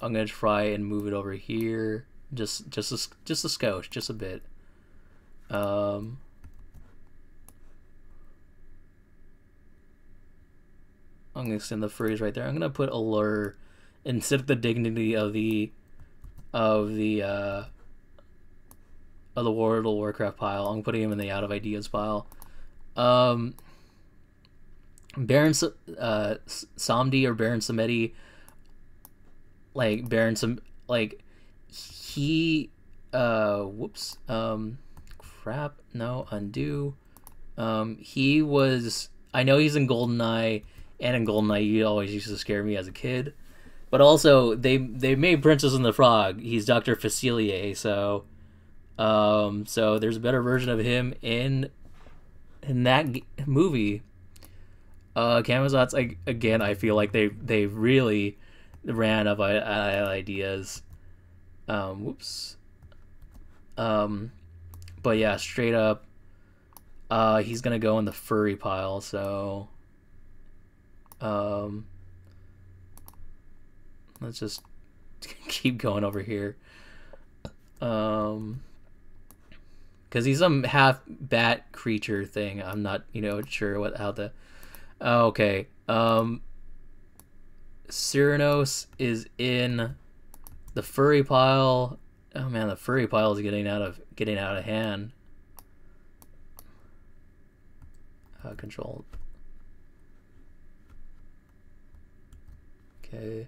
I'm gonna try and move it over here. Just just a, just a skosh, just a bit. Um. I'm gonna extend the furries right there. I'm gonna put Allure instead of the dignity of the of the uh, of the World of Warcraft pile. I'm putting him in the out of ideas pile. Um, Baron uh, Samdi or Baron Samedi, like Baron Sam, like he. Uh, whoops. Um, crap. No, undo. Um, he was. I know he's in GoldenEye. And in GoldenEye, he always used to scare me as a kid. But also, they they made Princess and the Frog. He's Doctor Facilier, so um, so there's a better version of him in in that g movie. Uh, Kamazots, I, again, I feel like they they really ran out of ideas. Um, whoops. Um, but yeah, straight up, uh, he's gonna go in the furry pile. So. Um, let's just keep going over here. Um, cause he's some half bat creature thing. I'm not, you know, sure what, how the, oh, okay. Um, Cyranos is in the furry pile. Oh man, the furry pile is getting out of, getting out of hand. Uh, control. Okay.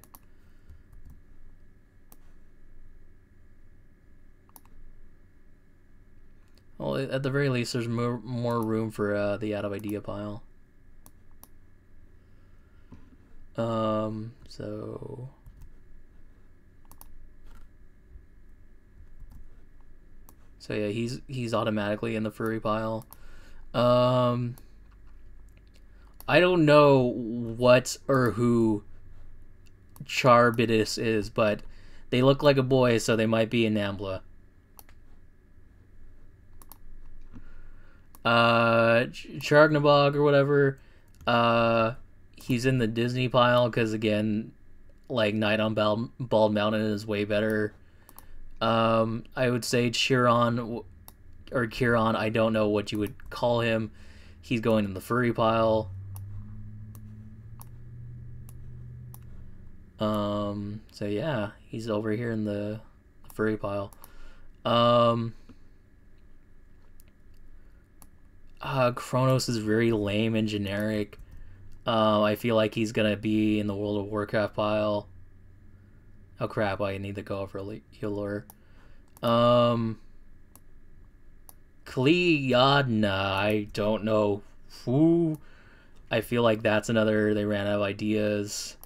Well, at the very least, there's more, more room for uh, the out of idea pile. Um, so... So yeah, he's he's automatically in the furry pile. Um, I don't know what or who Charbidus is, but they look like a boy, so they might be in Nambla. Uh, Chernabog or whatever. Uh, he's in the Disney pile because again, like Night on Bald, Bald Mountain is way better. Um, I would say Chiron or Chiron. I don't know what you would call him. He's going in the furry pile. Um, so yeah, he's over here in the furry pile. Um, uh, Kronos is very lame and generic. Uh, I feel like he's gonna be in the World of Warcraft pile. Oh crap, I need to go over Allure. Um, Cleodna, I don't know who. I feel like that's another, they ran out of ideas.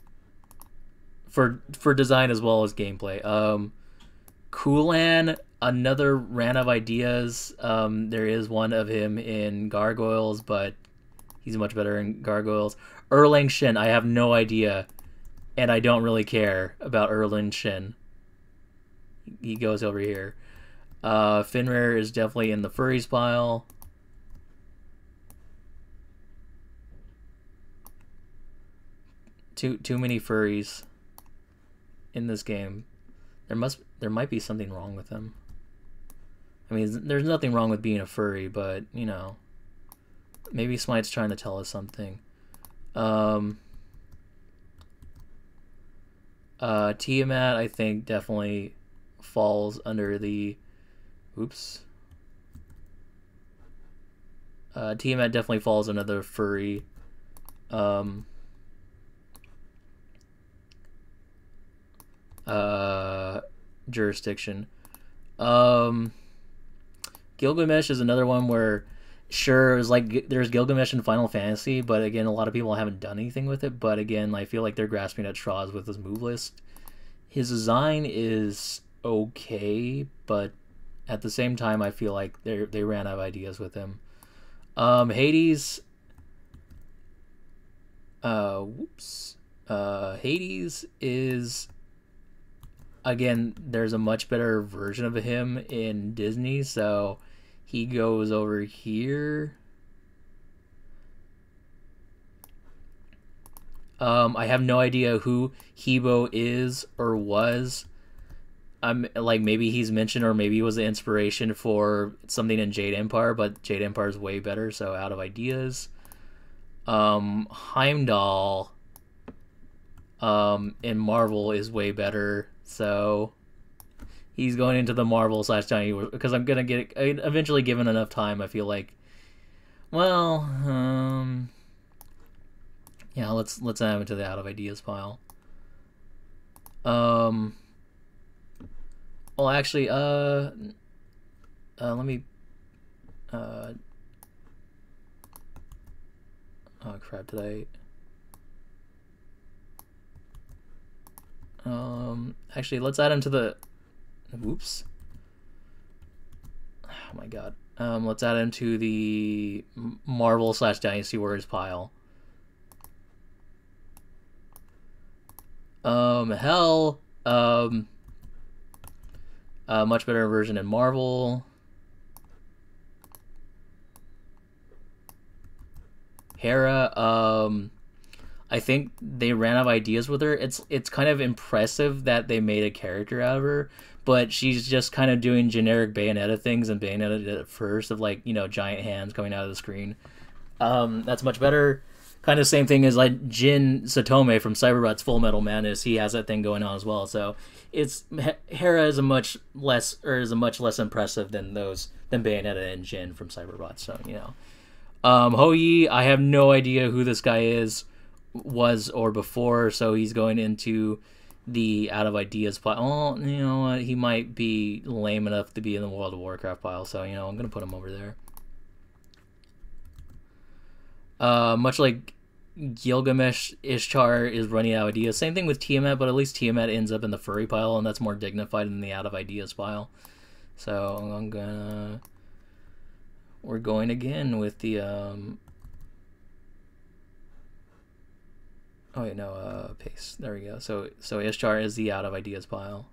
For for design as well as gameplay. Um, Kulan, another ran of ideas. Um, there is one of him in Gargoyles, but he's much better in Gargoyles. Erlang Shin, I have no idea, and I don't really care about Erlang Shin. He goes over here. Uh, Finrear is definitely in the furries pile. Too too many furries in this game. There must there might be something wrong with him. I mean, there's nothing wrong with being a furry, but you know, maybe Smite's trying to tell us something. Um, uh, Tiamat, I think, definitely falls under the Oops. Uh, Tiamat definitely falls another furry. Um, uh, jurisdiction. Um, Gilgamesh is another one where, sure, it was like there's Gilgamesh in Final Fantasy, but again, a lot of people haven't done anything with it. But again, I feel like they're grasping at straws with his move list. His design is okay, but at the same time, I feel like they they ran out of ideas with him. Um, Hades. Uh, whoops. Uh, Hades is, again, there's a much better version of him in Disney, so he goes over here. Um, I have no idea who Hebo is or was. I'm like, maybe he's mentioned, or maybe he was the inspiration for something in Jade Empire, but Jade Empire is way better, so out of ideas. Um, Heimdall um, in Marvel is way better, so he's going into the Marvel slash Dynasty Warriors, because I'm gonna get eventually, given enough time, I feel like. Well, um, yeah, let's let's add him to the out of ideas pile. Um. Well, actually, uh, uh, let me, uh, oh crap, did I, um, actually, let's add him to the, whoops, oh my god, um, let's add him to the Marvel slash Dynasty Warriors pile. Um, hell, um, Uh, much better version in Marvel. Hera, um, I think they ran out of ideas with her. It's it's kind of impressive that they made a character out of her, but she's just kind of doing generic Bayonetta things, and Bayonetta did it first, of like, you know, giant hands coming out of the screen. Um, that's much better. Kind of same thing as like Jin Satome from Cyberbot's Full Metal Madness. He has that thing going on as well. So it's Hera is a much less or is a much less impressive than those than Bayonetta and Jin from Cyberbot. So you know, um, Hoyi, I have no idea who this guy is, was or before. So he's going into the out of ideas pile. Oh, you know what? He might be lame enough to be in the World of Warcraft pile. So you know, I'm gonna put him over there. Uh, much like Gilgamesh, Ishtar is running out of ideas. Same thing with Tiamat, but at least Tiamat ends up in the furry pile, and that's more dignified than the out of ideas pile. So I'm gonna, we're going again with the um. Oh wait, no, uh, paste. There we go. So so Ishtar is the out of ideas pile.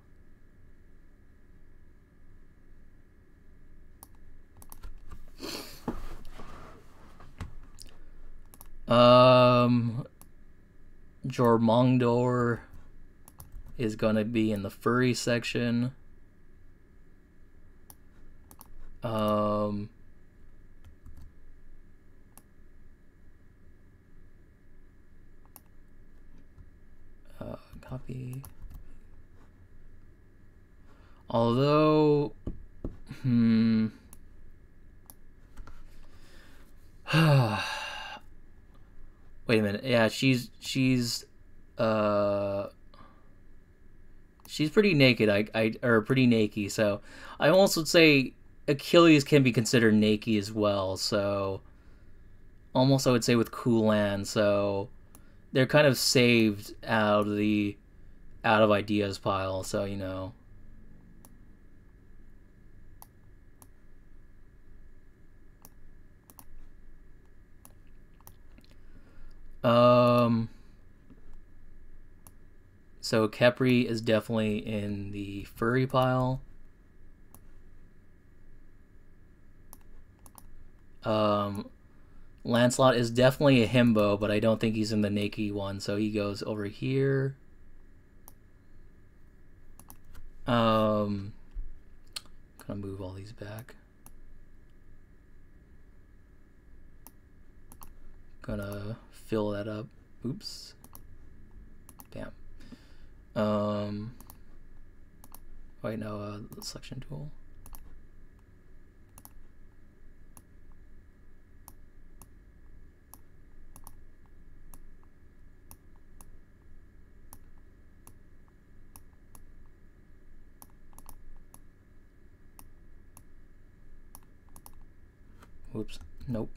Um, Jormungandr is going to be in the furry section. Um, uh, copy. Although, hmm. Wait a minute. Yeah, she's she's uh she's pretty naked. I I or pretty naked. So I also would say Achilles can be considered naked as well. So almost I would say with Kulan. So they're kind of saved out of the out of ideas pile. So you know. Um, so Kepri is definitely in the furry pile. Um, Lancelot is definitely a himbo, but I don't think he's in the naked one, so he goes over here. Um, I'm gonna move all these back. Gonna fill that up. Oops. Bam. Um, wait, no, uh, the selection tool. Oops, nope.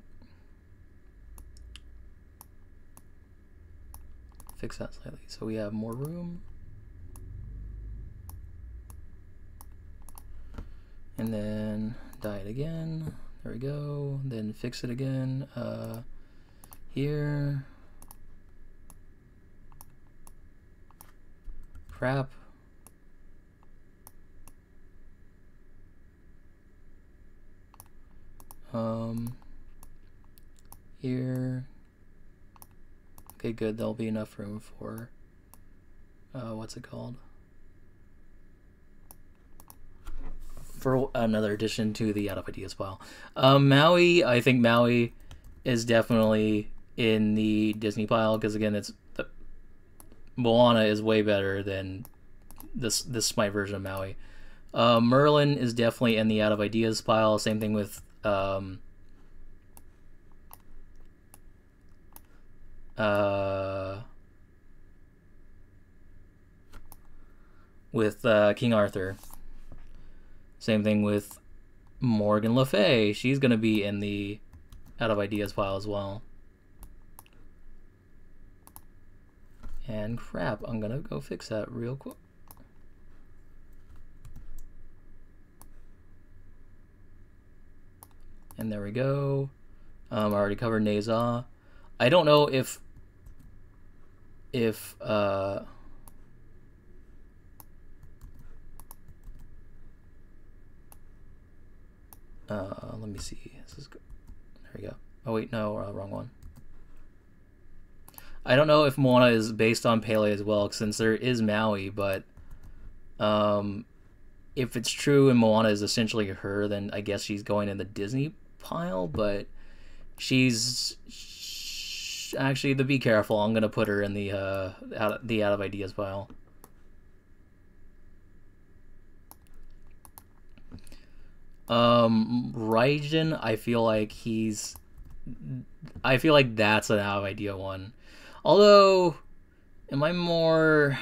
Fix that slightly so we have more room. And then dye it again. There we go. Then fix it again. Uh, here. Crap. Um, here. Okay, good. There'll be enough room for, uh, what's it called? For another addition to the out of ideas pile. Um, Maui, I think Maui is definitely in the Disney pile because, again, it's the, Moana is way better than this this Smite version of Maui. Uh, Merlin is definitely in the out of ideas pile. Same thing with um, uh, with uh, King Arthur. Same thing with Morgan Le Fay. She's going to be in the out of ideas pile as well. And crap, I'm going to go fix that real quick. And there we go. Um, I already covered Nezha. I don't know if... If... Uh, Uh, let me see. This is good. There we go. Oh wait, no, uh, wrong one. I don't know if Moana is based on Pele as well, since there is Maui. But um, if it's true and Moana is essentially her, then I guess she's going in the Disney pile. But she's sh actually the be careful. I'm gonna put her in the uh, out of, the out of ideas pile. Um, Raijin, I feel like he's, I feel like that's an out of idea one. Although, am I more,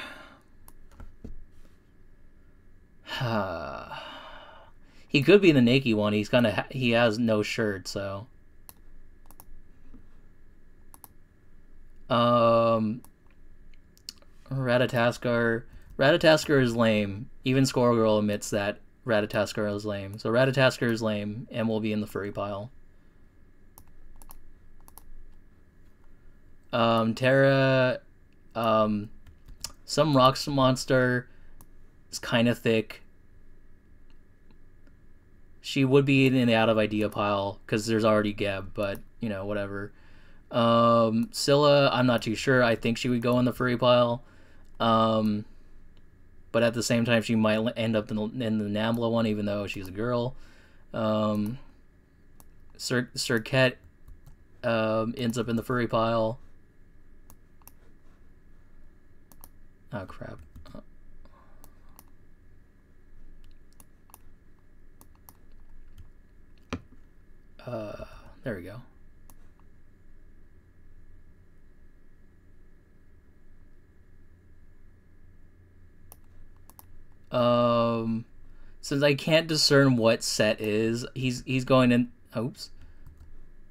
he could be the Nakey one. He's kind of, he has no shirt, so. Um, Ratataskar, Ratataskar is lame. Even Squirrel Girl admits that. Ratataskar is lame. So Ratataskar is lame and will be in the furry pile. Um, Terra, um, some rocks monster is kind of thick. She would be in the out of idea pile because there's already Geb, but you know, whatever. Um, Scylla, I'm not too sure. I think she would go in the furry pile. Um, But at the same time, she might end up in the, in the Nambla one, even though she's a girl. Um, Sir, Sir Ket um, ends up in the furry pile. Oh, crap. Oh. Uh, there we go. Um, since I can't discern what set is, he's he's going in. Oops.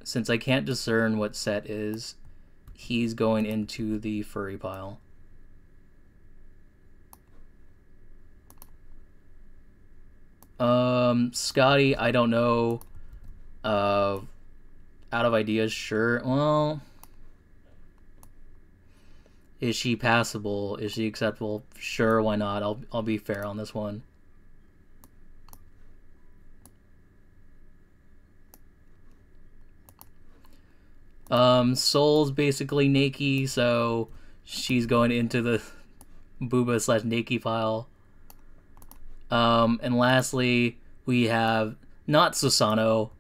Since I can't discern what set is, he's going into the furry pile. Um, Scotty, I don't know. Uh, out of ideas, sure. Well, is she passable? Is she acceptable? Sure, why not? I'll I'll be fair on this one. Um, Soul's basically Nakey, so she's going into the Booba slash Nakey pile. Um, and lastly, we have not Susanoo,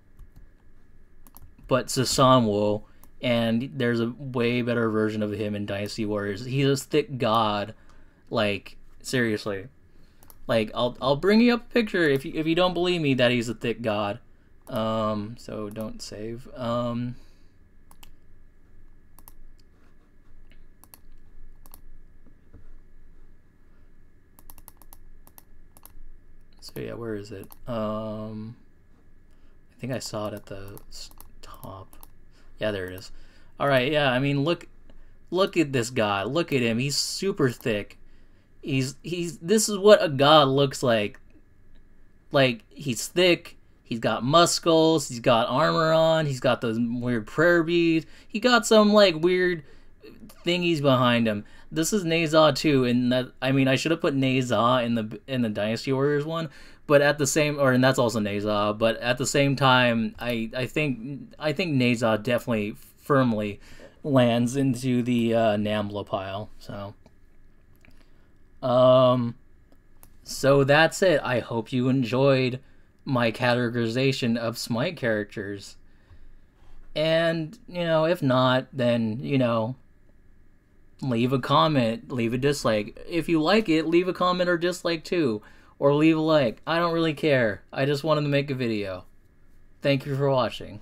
but Susanoo. And there's a way better version of him in Dynasty Warriors. He's a thick god, like seriously. Like I'll I'll bring you up a picture if you, if you don't believe me that he's a thick god. Um, so don't save. Um, so yeah, where is it? Um, I I think I saw it at the top. Yeah, there it is. All right, yeah, I mean, look look at this guy. Look at him. He's super thick. He's he's this is what a god looks like. Like, he's thick, he's got muscles, he's got armor on, he's got those weird prayer beads. He got some like weird thingies behind him. This is Nezha too, and that, I mean, I should have put Nezha in the in the Dynasty Warriors one, but at the same or and that's also Nezha, but at the same time, I I think I think Nezha definitely firmly lands into the uh, Nambla pile. So, um, so that's it. I hope you enjoyed my categorization of Smite characters, and you know, if not, then you know. Leave a comment, leave a dislike. If you like it, leave a comment or dislike too. Or leave a like. I don't really care. I just wanted to make a video. Thank you for watching.